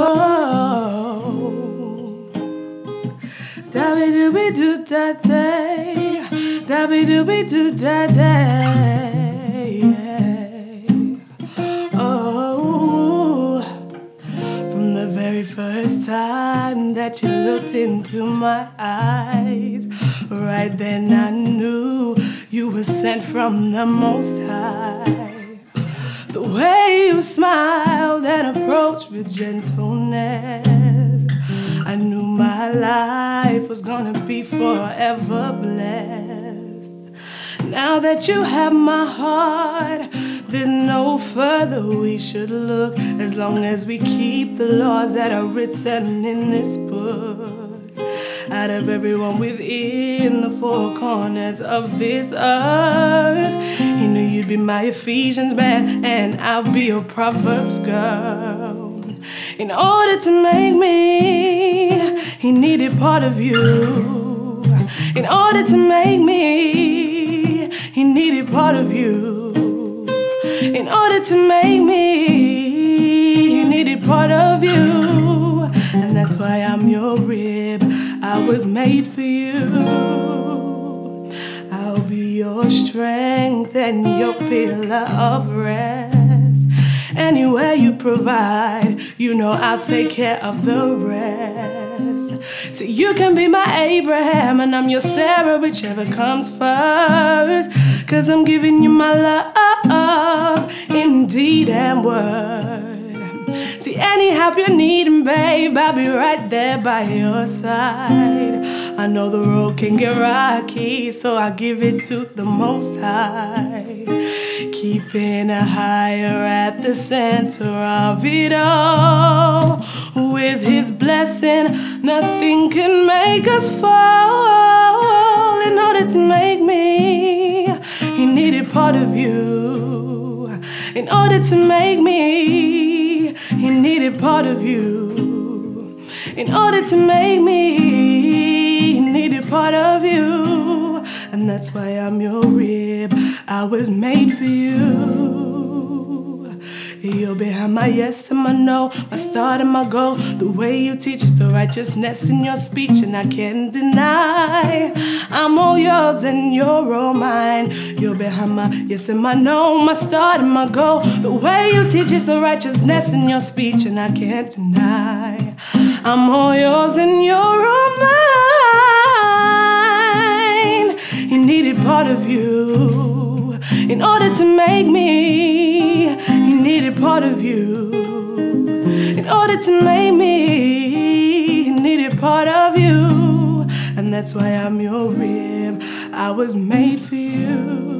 Oh, da-be-do-be-do-da-day. Oh, from the very first time that you looked into my eyes, right then I knew you were sent from the Most High. The way you smiled and approached with gentleness, I knew my life was gonna be forever blessed. Now that you have my heart, there's no further we should look, as long as we keep the laws that are written in this book. Out of everyone within the four corners of this earth, he knew you'd be my Ephesians man, and I'll be your Proverbs girl. In order to make me, he needed part of you. In order to make me, he needed part of you. In order to make me, he needed part of you. And that's why I'm your rib, I was made for you. I'll be your strength and your pillar of rest. Anywhere you provide, you know I'll take care of the rest. So you can be my Abraham and I'm your Sarah, whichever comes first. 'Cause I'm giving you my love in deed and word. See, any help you're needing, babe, I'll be right there by your side. I know the road can get rocky, so I give it to the Most High. Keeping a higher at the center of it all. With His blessing, nothing can make us fall. In order to make me, He needed part of you. In order to make me, He needed part of you. In order to make me, He needed part of you. And that's why I'm your rib, I was made for you. You're behind my yes and my no, my start and my goal. The way you teach is the righteousness in your speech, and I can't deny I'm all yours and you're all mine. You're behind my yes and my no, my start and my goal. The way you teach is the righteousness in your speech, and I can't deny I'm all yours and you're all mine. He needed part of you. In order to make me, He needed part of you. In order to make me, He needed part of you. And that's why I'm your rib, I was made for you.